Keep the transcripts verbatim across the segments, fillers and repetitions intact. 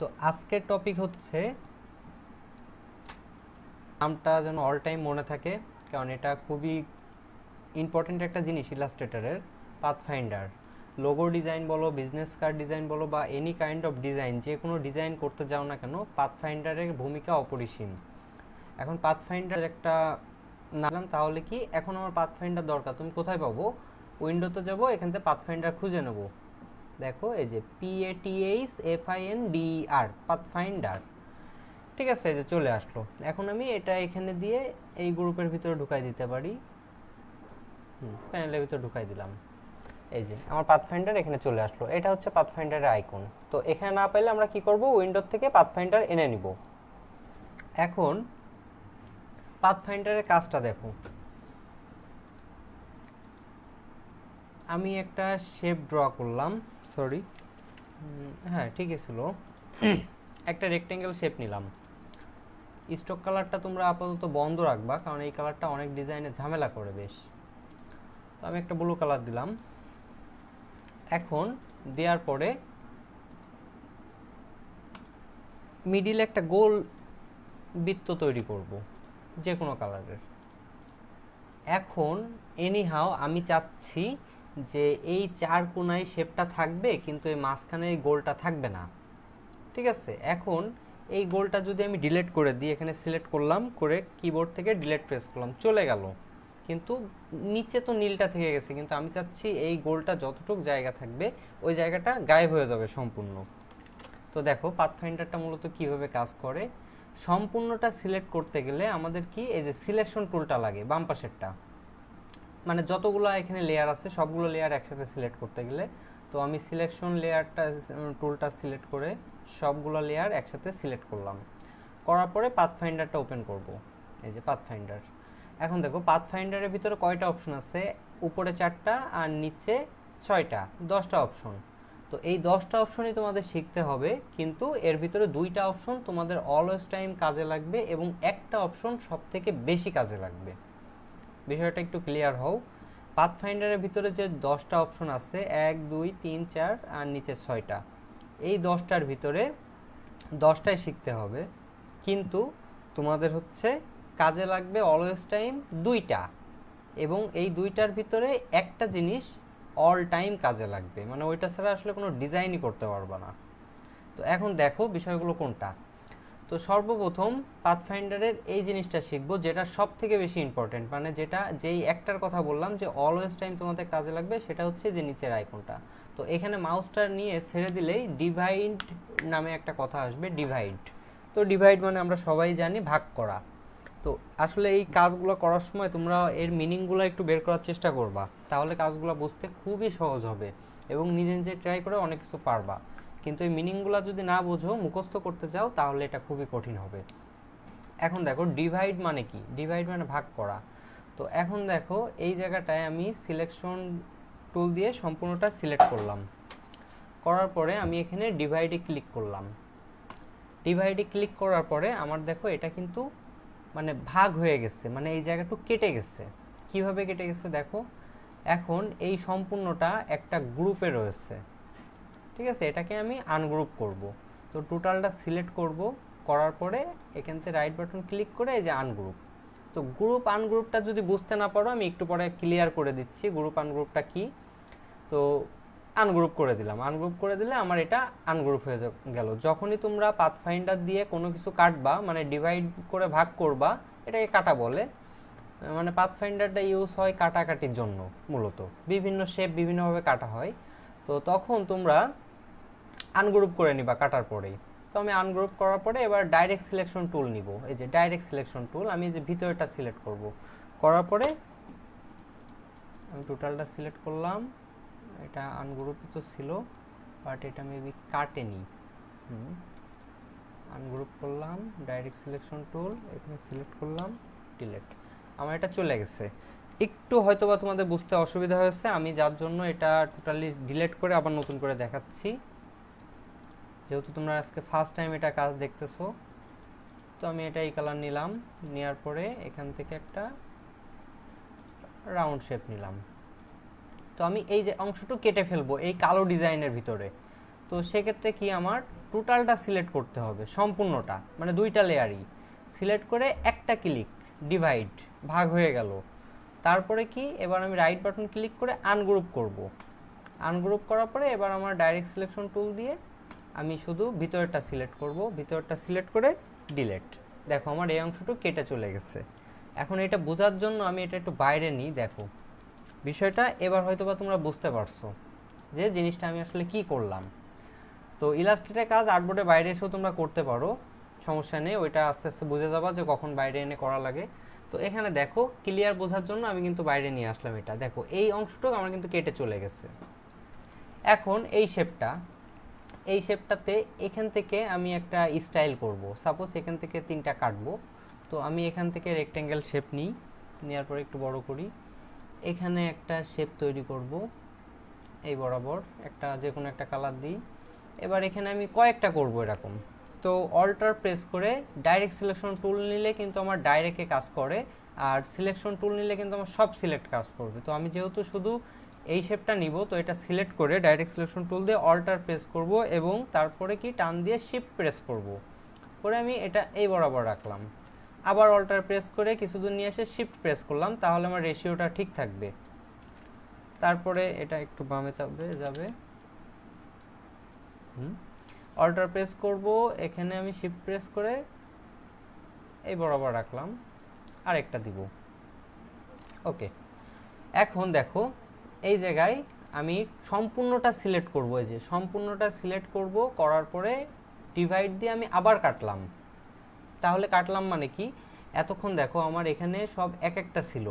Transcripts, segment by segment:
তো আজকের টপিক হচ্ছে নামটা যেন অল টাইম মনে থাকে, কারণ এটা খুবই ইম্পর্টেন্ট একটা জিনিস ইলাস্ট্রেটরের। পাথফাইন্ডার, লোগো ডিজাইন বলো, বিজনেস কার্ড ডিজাইন বলো, বা এনি কাইন্ড অফ ডিজাইন, যে কোনো ডিজাইন করতে যাও না কেন পাথফাইন্ডারের ভূমিকা অপরিসীম। এখন পাথফাইন্ডার একটা নাম, তাহলে কি এখন আমার পাথফাইন্ডার দরকার, তুমি কোথায় পাবো? উইন্ডোতে যাব, এখান থেকে পাথফাইন্ডার খুঁজে নেব। দেখো এই যে P A T H F I N D R, pathfinder. ঠিক আছে, এই যে চলে আসলো। এখন আমি এটা এখানে দিয়ে এই গ্রুপের ভিতরে ঢুকাই দিতে পারি, হুম প্যানেলের ভিতরে ঢুকাই দিলাম। এই যে আমার পাথফাইন্ডার এখানে চলে আসলো, এটা হচ্ছে পাথফাইন্ডারের আইকন। তো এখানে না পাইলে আমরা কি করব, উইন্ডোজ থেকে পাথফাইন্ডার এনে নিব। এখন পাথফাইন্ডারের কাজটা দেখো, আমি একটা শেপ ড্র করলাম, সরি হ্যাঁ ঠিকই ছিল, একটা রেক্টেঙ্গেল শেপ নিলাম। স্টক কালারটা তোমরা আপাতত বন্ধ রাখবা, কারণ এই কালারটা অনেক ডিজাইনে ঝামেলা করে বেশ। তো আমি একটা ব্লু কালার দিলাম। এখন দেওয়ার পরে মিডিলে একটা গোল বৃত্ত তৈরি করব যে কোনো কালারের। এখন এনিহাও আমি চাচ্ছি যে এই চার কোণায় শেপটা থাকবে, কিন্তু এই মাঝখানে এই গোলটা থাকবে না। ঠিক আছে, এখন এই গোলটা যদি আমি ডিলিট করে দিই, এখানে সিলেক্ট করলাম, করে কিবোর্ড থেকে ডিলিট প্রেস করলাম, চলে গেল। কিন্তু নিচে তো নীলটা থেকে গেছে, কিন্তু আমি চাচ্ছি এই গোলটা যতটুকু জায়গা থাকবে ওই জায়গাটা গায়েব হয়ে যাবে সম্পূর্ণ। তো দেখো পাথফাইন্ডারটা মূলত কিভাবে কাজ করে। সম্পূর্ণটা সিলেক্ট করতে গেলে আমাদের কি এই যে সিলেকশন টুলটা লাগে, বাম পাশেরটা, মানে যতগুলো এখানে লেয়ার আছে সবগুলো লেয়ার একসাথে সিলেক্ট করতে গেলে। তো আমি সিলেকশন লেয়ারটা টুলটা সিলেক্ট করে সবগুলো লেয়ার একসাথে সিলেক্ট করলাম, করার পরে পাথফাইন্ডারটা ওপেন করব। এই যে পাথফাইন্ডার। এখন দেখো পাথফাইন্ডারের ভিতরে কয়টা অপশন আছে, উপরে চারটা আর নিচে ছয়টা, দশটা অপশন। তো এই দশটা অপশনই তোমাদের শিখতে হবে, কিন্তু এর ভিতরে দুইটা অপশন তোমাদের অলওয়েজ টাইম কাজে লাগবে এবং একটা অপশন সব থেকে বেশি কাজে লাগবে। বিষয়টা একটু ক্লিয়ার হও। পাথফাইন্ডারের ভিতরে যে দশটা অপশন আছে, এক দুই তিন চার আর নিচে ছয়টা, এই দশটার ভিতরে দশটাই শিখতে হবে, কিন্তু তোমাদের হচ্ছে কাজে লাগবে অলওয়েজ টাইম দুইটা, এবং এই দুইটার ভিতরে একটা জিনিস অল টাইম কাজে লাগবে, মানে ওইটা ছাড়া আসলে কোনো ডিজাইনই করতে পারবে না। তো এখন দেখো বিষয়গুলো কোনটা। তো সর্বপ্রথম পাথফাইন্ডারের এই জিনিসটা শিখবো যেটা সব থেকে বেশি ইম্পর্টেন্ট, মানে যেটা যেই একটার কথা বললাম যে অলওয়েজ টাইম তোমাদের কাজে লাগবে, সেটা হচ্ছে যে নিচের আইকনটা। তো এখানে মাউসটা নিয়ে ছেড়ে দিলেই ডিভাইড নামে একটা কথা আসবে, ডিভাইড। তো ডিভাইড মানে আমরা সবাই জানি ভাগ করা। তো আসলে এই কাজগুলো করার সময় তোমরা এর মিনিংগুলো একটু বের করার চেষ্টা করবা, তাহলে কাজগুলো বুঝতে খুবই সহজ হবে এবং নিজে নিজে ট্রাই করে অনেক কিছু পারবা। কিন্তু এই মিনিংগুলো যদি না বোঝো, মুখস্থ করতে চাও, তাহলে এটা খুবই কঠিন হবে। এখন দেখো ডিভাইড মানে কি, ডিভাইড মানে ভাগ করা। তো এখন দেখো এই জায়গাটায় আমি সিলেকশন টুল দিয়ে সম্পূর্ণটা সিলেক্ট করলাম, করার পরে আমি এখানে ডিভাইডে ক্লিক করলাম। ডিভাইডে ক্লিক করার পরে আমার দেখো এটা কিন্তু মানে ভাগ হয়ে গেছে, মানে এই জায়গাটা কেটে গেছে। কিভাবে কেটে গেছে দেখো, এখন এই সম্পূর্ণটা একটা গ্রুপে রয়েছে। ঠিক আছে, এটাকে আমি আনগ্রুপ করব। তো টোটালটা সিলেক্ট করব, করার পরে এখান থেকে রাইট বাটন ক্লিক করে এই যে আনগ্রুপ। তো গ্রুপ আনগ্রুপটা যদি বুঝতে না পারো, আমি একটু পরে ক্লিয়ার করে দিচ্ছি গ্রুপ আনগ্রুপটা কি। তো আনগ্রুপ করে দিলাম, আনগ্রুপ করে দিলে আমার এটা আনগ্রুপ হয়ে গেল। যখনই তোমরা পাথফাইন্ডার দিয়ে কোনো কিছু কাটবা, মানে ডিভাইড করে ভাগ করবা, এটাকে কাটা বলে, মানে পাথফাইন্ডারটা ইউজ হয় কাটাকাটির জন্য মূলত, বিভিন্ন শেপ বিভিন্নভাবে কাটা হয়। তো তখন তোমরা আনগ্রুপ করে নিবা কাটার পরেই। তো আমি আনগ্রুপ করার পরে এবার ডাইরেক্ট সিলেকশন টুল নিব। এই যে ডাইরেক্ট সিলেকশন টুল, আমি যে ভিতরেটা সিলেক্ট করব, করার পরে আমি টোটালটা সিলেক্ট করলাম। এটা আনগ্রুপিত ছিল, বাট এটা মেবি কাটেনি। হুম আনগ্রুপ করলাম, ডাইরেক্ট সিলেকশন টুল, এখানে সিলেক্ট করলাম, ডিলেট। আমার এটা চলে গেছে। একটু হয়তোবা তোমাদের বুঝতে অসুবিধা হয়েছে, আমি যার জন্য এটা টোটালি ডিলেট করে আবার নতুন করে দেখাচ্ছি, যেহেতু তোমরা আজকে ফার্স্ট টাইম এটা কাজ দেখতেছো। তো আমি এটা এই কালার নিলাম, নেওয়ার পরে এখান থেকে একটা রাউন্ড শেপ নিলাম। তো আমি এই যে অংশটুকু কেটে ফেলবো এই কালো ডিজাইনের ভিতরে। तो सेक्षेत्रे कि आमार टोटालटा सिलेक्ट करते होबे सम्पूर्णटा माने दुइटा लेयारई सिलेक्ट करे एकटा क्लिक डिवाइड भाग हये गेल। तारपरे कि एबार आमी राइट बाटन क्लिक करे आनग्रुप करब। आनग्रुप करार परे एबार आमार डायरेक्ट सिलेक्शन टुल दिये आमी शुधु भितरेरटा सिलेक्ट करब। भितरेरटा सिलेक्ट करे डिलीट। देखो आमार एई अंशटुकु केटे चले गेछे। एखोन एटा बोझार जोन्नो आमी एटा एकटु बाइरे निई। देखो विषयटा एबार हयतोबा तोमरा बुझते पारछो जे जिनिसटा आमी आसले कि करलाम। तो इलास्ट्रेटर काज आर्टबोर्डे बाइरे एसेও তোমরা করতে পারো, সমস্যা নেই। ওইটা আস্তে আস্তে বুঝে যাবা যে কখন বাইরে এনে করা লাগে। তো এখানে দেখো ক্লিয়ার বোঝার জন্য আমি কিন্তু বাইরে নিয়ে আসলাম এটা। দেখো এই অংশটুকু আমার কিন্তু কেটে চলে গেছে। এখন এই শেপটা এই শেপটাতে এখান থেকে আমি একটা স্টাইল করব। সাপোজ এখান থেকে তিনটা কাটবো। তো আমি এখান থেকে রেক্ট্যাঙ্গেল শেপ নিই, নেওয়ার পরে একটু বড় করি। এখানে একটা শেপ তৈরি করব, এই বরাবর একটা যে কোনো একটা কালার দিই। এবার এখানে আমি কয়েকটা করব এরকম। তো অল্টার প্রেস করে ডাইরেক্ট সিলেকশন টুল নিলে কিন্তু আমার ডাইরেক্টে কাজ করে, আর সিলেকশন টুল নিলে কিন্তু আমার সব সিলেক্ট কাজ করবে। তো আমি যেহেতু শুধু এই শেপটা নিব, তো এটা সিলেক্ট করে ডাইরেক্ট সিলেকশন টুল দিয়ে অল্টার প্রেস করব এবং তারপরে কি টান দিয়ে শিফট প্রেস করব। পরে আমি এটা এই বরাবর রাখলাম, আবার অল্টার প্রেস করে কিছু দূর নিয়ে এসে শিফট প্রেস করলাম, তাহলে আমার রেশিওটা ঠিক থাকবে। তারপরে এটা একটু বামে চাপবে যাবে, অল্টার প্রেস করব, এখানে আমি শিফট প্রেস করে এই বরাবর রাখলাম, আরেকটা দিব। ওকে, এখন দেখো এই জায়গায় আমি সম্পূর্ণটা সিলেক্ট করব। এই যে সম্পূর্ণটা সিলেক্ট করব, করার পরে ডিভাইড দিয়ে আমি আবার কাটলাম। তাহলে কাটলাম মানে কি, এতক্ষণ দেখো আমার এখানে সব এক একটা ছিল,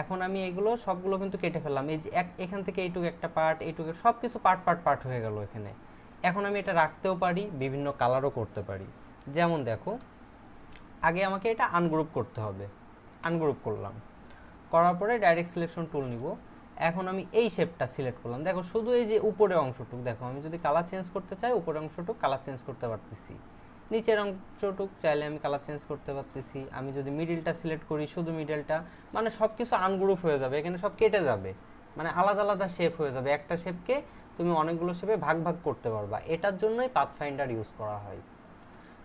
এখন আমি এগুলো সবগুলো কিন্তু কেটে ফেললাম। এই যে এখান থেকে এইটুকু একটা পার্ট, এইটুকু সব কিছু পার্ট পার্ট পার্ট হয়ে গেল এখানে। এখন আমি এটা রাখতেও পারি, বিভিন্ন কালারও করতে পারি। যেমন দেখো আগে আমাকে এটা আনগ্রুপ করতে হবে, আনগ্রুপ করলাম, করার পরে ডাইরেক্ট সিলেকশন টুল নিব। এখন আমি এই শেপটা সিলেক্ট করলাম। দেখো শুধু এই যে উপরের অংশটুকু, দেখো আমি যদি কালার চেঞ্জ করতে চাই উপরের অংশটুকু কালার চেঞ্জ করতে পারতেছি, নিচের অংশটুকু চাইলে আমি কালার চেঞ্জ করতে পারতেছি। আমি যদি মিডলটা সিলেক্ট করি শুধু মিডলটা, মানে সব কিছু আনগ্রুপ হয়ে যাবে, এখানে সব কেটে যাবে, মানে আলাদা আলাদা শেপ হয়ে যাবে। একটা শেপকে তুমি অনেকগুলো শেপে ভাগ ভাগ করতে পারবা। এটার জন্যই পাথফাইন্ডার ইউজ করা হয়।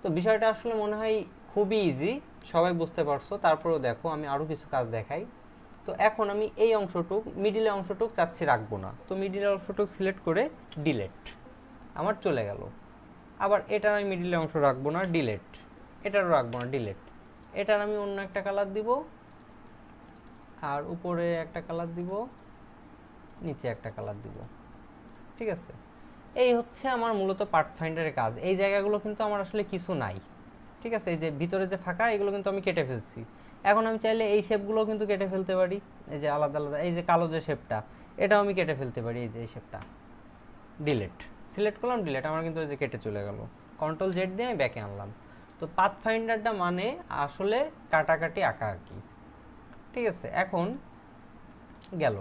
তো বিষয়টা আসলে মনে হয় খুবই ইজি, সবাই বুঝতে পারছো। তারপরেও দেখো আমি আরও কিছু কাজ দেখাই। তো এখন আমি এই অংশটুক মিডিলের অংশটুক চাচ্ছি রাখবো না, তো মিডিলের অংশটুক সিলেক্ট করে ডিলেট, আমার চলে গেল। আবার এটার আমি মিডিলের অংশ রাখবো না, ডিলেট। এটারও রাখবো না, ডিলেট। এটার আমি অন্য একটা কালার দিব, আর উপরে একটা কালার দিব, নিচে একটা কালার দিব। ঠিক আছে, এই হচ্ছে আমার মূলত পাথফাইন্ডারের কাজ। এই জায়গাগুলো কিন্তু আমার আসলে কিছু নাই, ঠিক আছে। এই যে ভিতরে যে ফাঁকা, এগুলো কিন্তু আমি কেটে ফেলছি। এখন আমি চাইলে এই শেপগুলোও কিন্তু কেটে ফেলতে পারি, এই যে আলাদা আলাদা। এই যে কালো যে শেপটা, এটাও আমি কেটে ফেলতে পারি। এই যে এই শেপটা ডিলেট, সিলেক্ট করলাম, ডিলেট, আমার কিন্তু এই যে কেটে চলে গেল। কন্ট্রোল জেড দিয়ে আমি ব্যাকে আনলাম। তো পাথফাইন্ডারটা মানে আসলে কাটাকাটি আঁকাআঁকি, ঠিক আছে। এখন গেল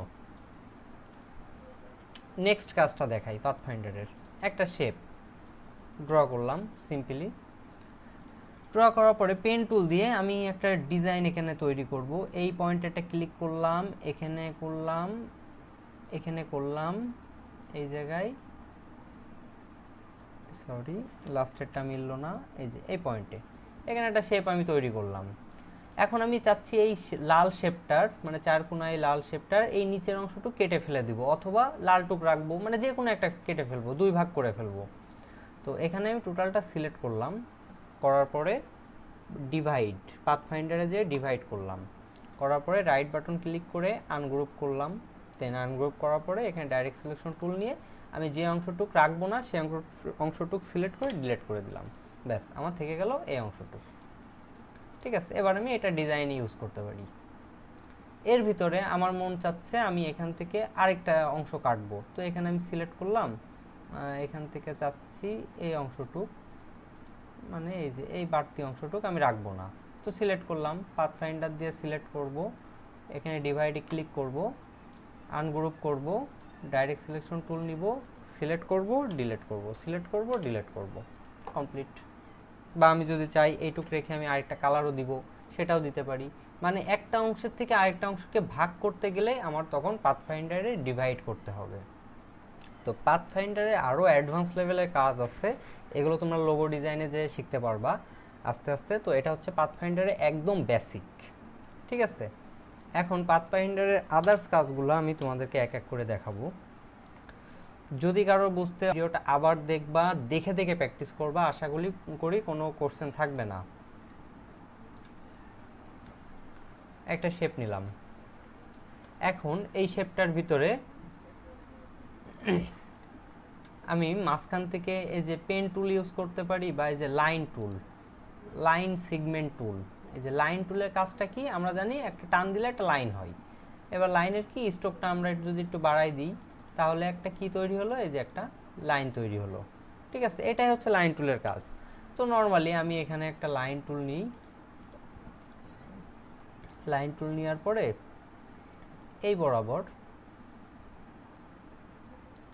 নেক্সট কাজটা দেখাই। পাথফাইন্ডারের একটা শেপ ড্র করলাম, সিম্পলি ড্র করার পরে পেন টুল দিয়ে আমি একটা ডিজাইন এখানে তৈরি করব। এই পয়েন্টটা ক্লিক করলাম, এখানে করলাম, এখানে করলাম, এই জায়গায়, সরি লাস্টেরটা মিলল না। এই যে এই পয়েন্টে এখানে একটা শেপ আমি তৈরি করলাম। এখন আমি চাচ্ছি এই লাল শেপটার, মানে চার কোনায় লাল শেপটার এই নিচের অংশটুকু কেটে ফেলে দিব, অথবা লাল টুক রাখবো, মানে যে কোনো একটা কেটে ফেলবো, দুই ভাগ করে ফেলবো। তো এখানে আমি টোটালটা সিলেক্ট করলাম, করার পরে ডিভাইড, পাথফাইন্ডারে যেয়ে ডিভাইড করলাম, করার পরে রাইট বাটন ক্লিক করে আনগ্রুপ করলাম। দেন আনগ্রুপ করার পরে এখানে ডাইরেক্ট সিলেকশন টুল নিয়ে আমি যে অংশটুক রাখবো না সেই অংশ অংশটুক সিলেক্ট করে ডিলিট করে দিলাম। ব্যাস, আমার থেকে গেল এই অংশটুক, ঠিক আছে। এবার আমি এটা ডিজাইনে ইউজ করতে পারি। এর ভিতরে আমার মন চাচ্ছে আমি এখান থেকে আরেকটা অংশ কাটবো। তো এখানে আমি সিলেক্ট করলাম, এখান থেকে চাচ্ছি এই অংশটুক, মানে এই যে এই বাড়তি অংশটুক আমি রাখবো না। তো সিলেক্ট করলাম, পাথফাইন্ডার দিয়ে সিলেক্ট করব, এখানে ডিভাইডে ক্লিক করব, আনগ্রুপ করব, ডাইরেক্ট সিলেকশন টুল নিব, সিলেক্ট করব, ডিলিট করব, সিলেক্ট করব, ডিলিট করব, কমপ্লিট। বা আমি যদি চাই এইটুক রেখে আমি আরেকটা কালারও দিব, সেটাও দিতে পারি। মানে একটা অংশের থেকে আরেকটা অংশকে ভাগ করতে গেলে আমার তখন পাথফাইন্ডারে ডিভাইড করতে হবে। तो पाथफाइंडारे आरो অ্যাডভান্স লেভেলের কাজ আছে এগুলো তোমরা লোগো ডিজাইনে যে শিখতে পারবা আস্তে আস্তে। তো এটা হচ্ছে পাথফাইন্ডারে একদম বেসিক, ঠিক আছে। এখন পাথফাইন্ডারের আদার্স কাজগুলো আমি তোমাদেরকে এক এক করে দেখাবো। যদি কারো বুঝতে ভিডিওটা আবার দেখবা, দেখে দেখে প্র্যাকটিস করবা, আশা করি কোনো কোশ্চেন থাকবে না। একটা শেপ নিলাম, এখন এই শেপটার ভিতরে আমি মাঝখান থেকে এই যে পেন টুল ইউজ করতে পারি বা এই যে line tool, line segment tool. এই যে লাইন টুলের কাজটা কি আমরা জানি, একটা টান দিলে একটা লাইন হয়। এবার লাইনের কি স্ট্রোকটা আমরা যদি একটু বাড়াই দিই তাহলে একটা কি তৈরি হলো, এই যে একটা লাইন তৈরি হলো, ঠিক আছে। এটাই হচ্ছে লাইন টুলের কাজ। তো নর্মালি আমি এখানে একটা লাইন টুল নিই, লাইন টুল নেওয়ার পরে এই বরাবর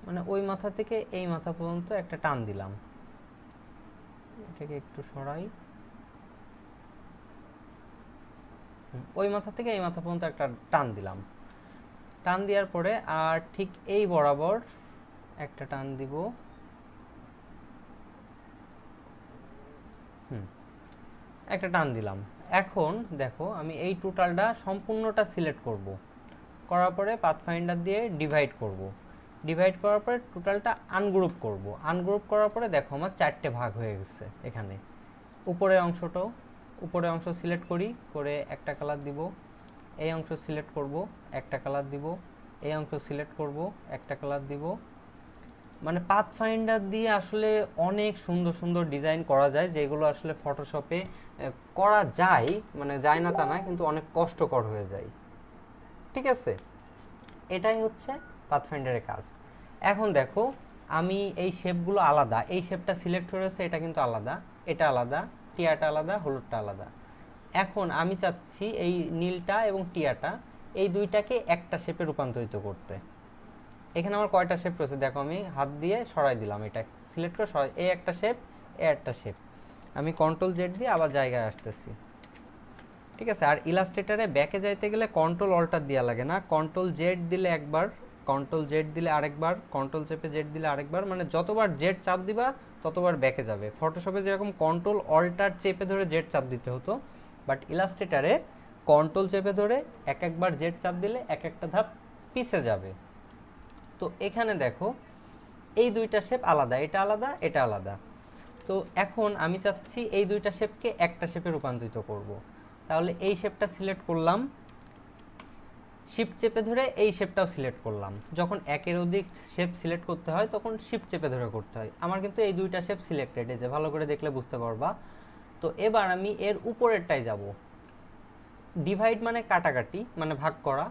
মানে ওই মাথা থেকে এই মাথা পর্যন্ত একটা টান দিলাম। এটাকে একটু সরাই, ওই মাথা থেকে এই মাথা পর্যন্ত একটা টান দিলাম। টান দেওয়ার পরে আর ঠিক এই বরাবর একটা টান দিব। হুম একটা টান দিলাম। এখন দেখো আমি এই টোটালটা সম্পূর্ণটা সিলেক্ট করব, করার পরে পাথফাইন্ডার দিয়ে ডিভাইড করব, ডিভাইড করার পরে টোটালটা আনগ্রুপ করব। আনগ্রুপ করার পরে দেখো আমার চারটে ভাগ হয়ে গেছে। এখানে উপরের অংশটাও, উপরের অংশ সিলেক্ট করি, করে একটা কালার দিব, এই অংশ সিলেক্ট করব, একটা কালার দিব, এই অংশ সিলেক্ট করব, একটা কালার দিব। মানে পাথফাইন্ডার দিয়ে আসলে অনেক সুন্দর সুন্দর ডিজাইন করা যায়, যেগুলো আসলে ফটোশপে করা যায়, মানে যায় না তা না, কিন্তু অনেক কষ্টকর হয়ে যায়, ঠিক আছে। এটাই হচ্ছে পাথফাইন্ডারের কাজ। এখন দেখো আমি এই শেপগুলো আলাদা, এই শেপটা সিলেক্ট হয়েছে, এটা কিন্তু আলাদা, এটা আলাদা, টিয়াটা আলাদা, হলুদটা আলাদা। এখন আমি চাচ্ছি এই নীলটা এবং টিয়াটা এই দুইটাকে একটা শেপে রূপান্তরিত করতে। এখানে আমার কয়টা শেপ রয়েছে দেখো, আমি হাত দিয়ে সরাই দিলাম, এটা সিলেক্ট করে সরাই, এ একটা শেপ, এ একটা শেপ। আমি কন্ট্রোল জেড দিয়ে আবার জায়গায় আসতেছি, ঠিক আছে। আর ইলাস্ট্রেটরে ব্যাকে যাইতে গেলে কন্ট্রোল অল্টার দেওয়া লাগে না, কন্ট্রোল জেড দিলে একবার, কন্ট্রোল জেড দিলে আরেকবার, কন্ট্রোল চেপে জেড দিলে আরেকবার, মানে যতবার জেড চাপ দিবা ততবার ব্যাকে যাবে। ফটোশপে যেরকম কন্ট্রোল অল্টার চেপে ধরে জেড চাপ দিতে হতো, বাট ইলাস্ট্রেটরে কন্ট্রোল চেপে ধরে এক একবার জেড চাপ দিলে এক একটা ধাপ পিছে যাবে। তো এখানে দেখো এই দুইটা শেপ আলাদা, এটা আলাদা, এটা আলাদা। তো এখন আমি চাচ্ছি এই দুইটা শেপকে একটা শেপে রূপান্তরিত করব। তাহলে এই শেপটা সিলেক্ট করলাম, শিফট চেপে ধরে এই শেপটাও সিলেক্ট করলাম। যখন একের অধিক শেপ সিলেক্ট করতে হয় তখন শিফট চেপে ধরে করতে হয়। আমার কিন্তু এই দুইটা শেপ সিলেক্টেড, এই যে ভালো করে দেখলে বুঝতে পারবা। তো এবার আমি এর উপরেরটাই যাব। ডিভাইড মানে কাটাকাটি, মানে ভাগ করা,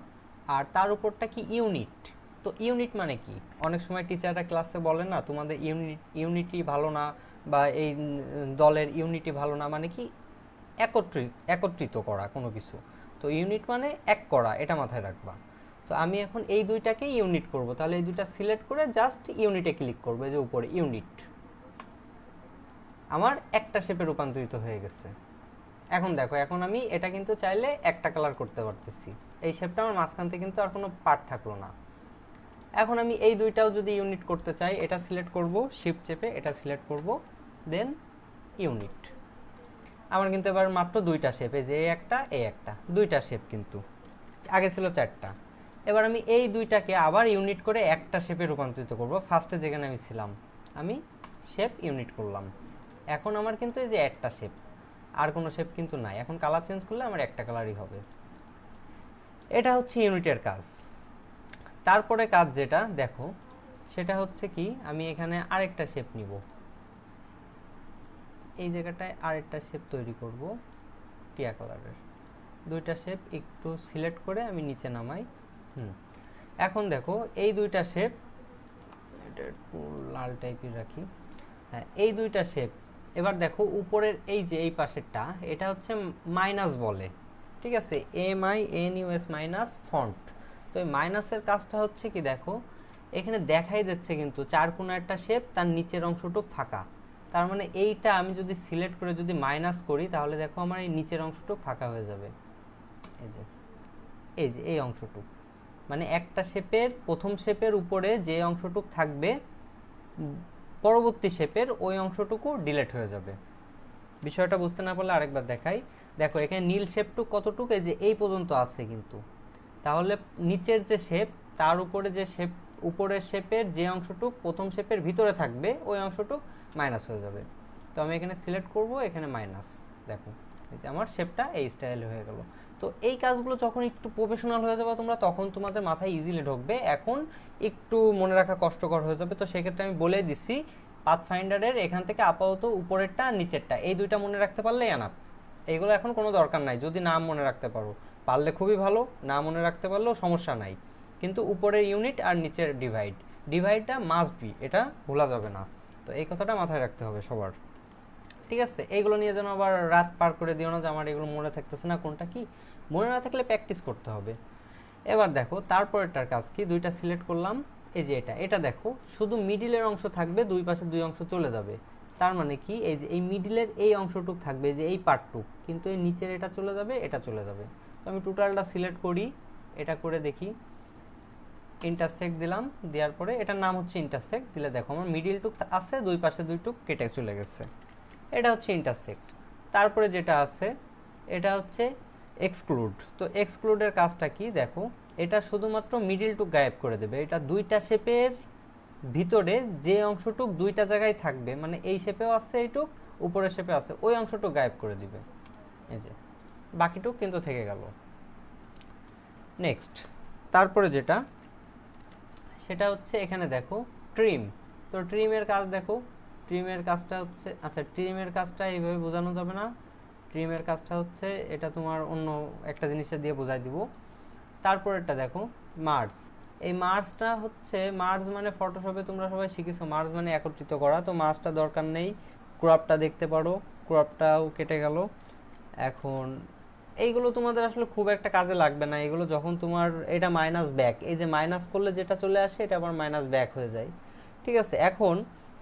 আর তার উপরটা কি ইউনিট। তো ইউনিট মানে কি, অনেক সময় টিচাররা ক্লাসে বলে না তোমাদের ইউনিট, ইউনিটি ভালো না, বা এই দলের ইউনিটি ভালো না, মানে কি একত্রিত, একত্রিত করা কোনো কিছু। তো ইউনিট মানে এক করা, এটা মাথায় রাখবা। তো আমি এখন এই দুইটাকে ইউনিট করব, তাহলে এই দুইটা সিলেক্ট করে জাস্ট ইউনিটে ক্লিক করবো, যে উপরে ইউনিট। আমার একটা শেপে রূপান্তরিত হয়ে গেছে। এখন দেখো এখন আমি এটা কিন্তু চাইলে একটা কালার করতে পারতেছি, এই শেপটা আমার মাঝখান থেকে কিন্তু আর কোনো পার্ট থাকলো না। এখন আমি এই দুইটাও যদি ইউনিট করতে চাই, এটা সিলেক্ট করব, শিফট চেপে এটা সিলেক্ট করব, দেন ইউনিট। আমার কিন্তু এবার মাত্র দুইটা শেপ, এই যে এই একটা, এই একটা, দুইটা শেপ কিন্তু, আগে ছিল চারটা। এবার আমি এই দুইটাকে আবার ইউনিট করে একটা শেপে রূপান্তরিত করব। ফার্স্টে যেখানে আমি ছিলাম আমি শেপ ইউনিট করলাম, এখন আমার কিন্তু এই যে একটা শেপ, আর কোনো শেপ কিন্তু নাই। এখন কালার চেঞ্জ করলে আমার একটা কালারই হবে। এটা হচ্ছে ইউনিটের কাজ। তারপরে কাজ যেটা দেখো সেটা হচ্ছে কি, আমি এখানে আরেকটা শেপ নিব, এই জায়গাটায় আরেকটা শেপ তৈরি করব টিয়া কালারের। দুইটা শেপ একটু সিলেক্ট করে আমি নিচে নামাই। হুম এখন দেখো এই দুইটা শেপ, এটা একটু লাল টাইপের রাখি, হ্যাঁ এই দুইটা শেপ। এবার দেখো উপরের এই যে এই পাশেরটা, এটা হচ্ছে মাইনাস বলে, ঠিক আছে, M I N U S minus font. তো এই মাইনাসের কাজটা হচ্ছে কি দেখো, এখানে দেখাই যাচ্ছে কিন্তু চার কোণা একটা শেপ, তার নিচের অংশটুকু ফাঁকা। তার মানে এইটা আমি যদি সিলেক্ট করে যদি মাইনাস করি তাহলে দেখো আমার এই নিচের অংশটুকু ফাঁকা হয়ে যাবে, এই যে এই যে এই অংশটুকু माने एकटा शेपेर प्रथम शेपेर ऊपरे जे अंशटुक थाकबे परवर्ती शेपेर ओई अंशटुकु डिलीट हो जाबे। विषयटा बुझते ना पारले आरेकबार देखाई। देखो एखाने नील शेपटुक कतटुक जे एई पर्यन्त आछे किन्तु ताहले नीचेर जे शेप तार ऊपरे जे शेप ऊपरेर शेपेर जे अंशटुक प्रथम शेपेर भितरे थाकबे ओई अंशटुक माइनास हो जाबे। तो आमि एखाने सिलेक्ट करब एखाने माइनास। देखो এই যে আমার শেপটা এই স্টাইল হয়ে গেল। তো এই কাজগুলো যখন একটু প্রফেশনাল হয়ে যাবে তোমরা তখন তোমাদের মাথায় ইজিলি ঢুকবে, এখন একটু মনে রাখা কষ্টকর হয়ে যাবে। তো সেক্ষেত্রে আমি বলে দিছি পাথফাইন্ডারের এখান থেকে আপাতত উপরেরটা নিচেরটা এই দুইটা মনে রাখতে পারলেই এনাফ। এগুলো এখন কোনো দরকার নাই, যদি নাম মনে রাখতে পারো পারলে খুবই ভালো, না মনে রাখতে পারলেও সমস্যা নাই। কিন্তু উপরের ইউনিট আর নিচের ডিভাইড ডিভাইডটা মাস্ট বি, এটা ভোলা যাবে না। তো এই কথাটা মাথায় রাখতে হবে সবার, ঠিক আছে? এইগুলো নিয়ে যেন আবার রাত পার করে দিও না যে আমার এগুলো মনে থাকতেছে না কোনটা কি, মনে না থাকলে প্র্যাকটিস করতে হবে। এবার দেখো তারপরেরটার কাজ কি, দুইটা সিলেক্ট করলাম। এই যে এটা এটা দেখো শুধু মিডিলের অংশ থাকবে, দুই পাশে দুই অংশ চলে যাবে। তার মানে কি এই যে এই মিডিলের এই অংশটুক থাকবে, যে এই পার্টটুক, কিন্তু এই নিচের এটা চলে যাবে এটা চলে যাবে। তো আমি টোটালটা সিলেক্ট করি, এটা করে দেখি, ইন্টারসেক্ট দিলাম, দেওয়ার পরে এটার নাম হচ্ছে ইন্টারসেক্ট দিলে দেখো আমার মিডিলটুক আছে, দুই পাশে দুইটুক কেটে চলে গেছে, এটা হচ্ছে ইন্টারসেক্ট। তারপরে যেটা আছে এটা হচ্ছে এক্সক্লুড। তো এক্সক্লুডের কাজটা কি দেখো, এটা শুধুমাত্র মিডিলটুক গায়েব করে দেবে। এটা দুইটা শেপের ভিতরে যে অংশটুক দুইটা জায়গায় থাকবে, মানে এই শেপেও আছে এইটুক উপরের শেপে আছে, ওই অংশটুক গায়েব করে দিবে। এই যে বাকিটুক কিন্তু থেকে গেল। নেক্সট তারপরে যেটা সেটা হচ্ছে এখানে দেখো ট্রিম। তো ট্রিমের কাজ দেখো, ট্রিমের কাজটা হচ্ছে, আচ্ছা ট্রিমের কাজটা এইভাবে বোঝানো যাবে না, ট্রিমের কাজটা হচ্ছে এটা তোমার অন্য একটা জিনিসটা দিয়ে বোঝাই দিব। তারপরেরটা দেখো মার্জ। এই মার্জটা হচ্ছে, মার্জ মানে ফটোশপে তোমরা সবাই শিখেছো মার্জ মানে একত্রিত করা। তো মার্জটা দরকার নেই, ক্রপটা দেখতে পারো, ক্রপটাও কেটে গেল। এখন এইগুলো তোমাদের আসলে খুব একটা কাজে লাগবে না, এগুলো যখন তোমার এটা মাইনাস ব্যাক, এই যে মাইনাস করলে যেটা চলে আসে এটা আবার মাইনাস ব্যাক হয়ে যায়, ঠিক আছে? এখন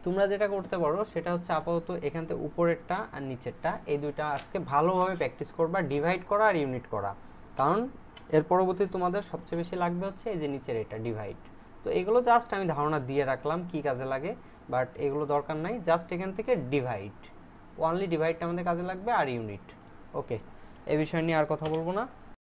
তোমরা যেটা করতে পারো সেটা হচ্ছে আপাতত এখান থেকে উপরেরটা আর নিচেরটা এই দুইটা আজকে ভালোভাবে প্র্যাকটিস করবা, ডিভাইড করা আর ইউনিট করা, কারণ এর পরবর্তী তোমাদের সবচেয়ে বেশি লাগবে হচ্ছে এই যে নিচের এটা ডিভাইড। তো এগুলো জাস্ট আমি ধারণা দিয়ে রাখলাম কি কাজে লাগে, বাট এগুলো দরকার নাই, জাস্ট এখান থেকে ডিভাইড, অনলি ডিভাইডটা আমাদের কাজে লাগবে আর ইউনিট। ওকে, এই বিষয় নিয়ে আর কথা বলবো না।